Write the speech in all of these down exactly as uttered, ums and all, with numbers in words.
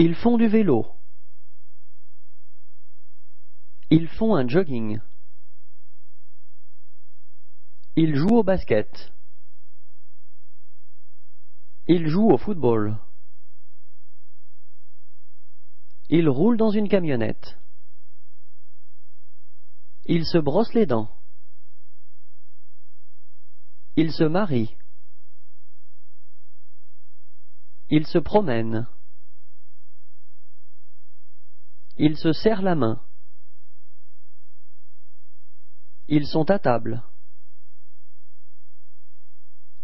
Ils font du vélo. Ils font un jogging. Ils jouent au basket. Ils jouent au football. Ils roulent dans une camionnette. Ils se brossent les dents. Ils se marient. Ils se promènent. Ils se serrent la main. Ils sont à table.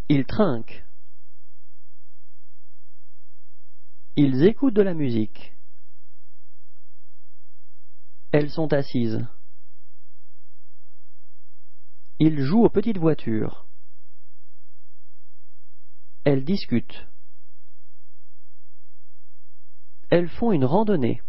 Ils trinquent. Ils écoutent de la musique. Elles sont assises. Ils jouent aux petites voitures. Elles discutent. Elles font une randonnée.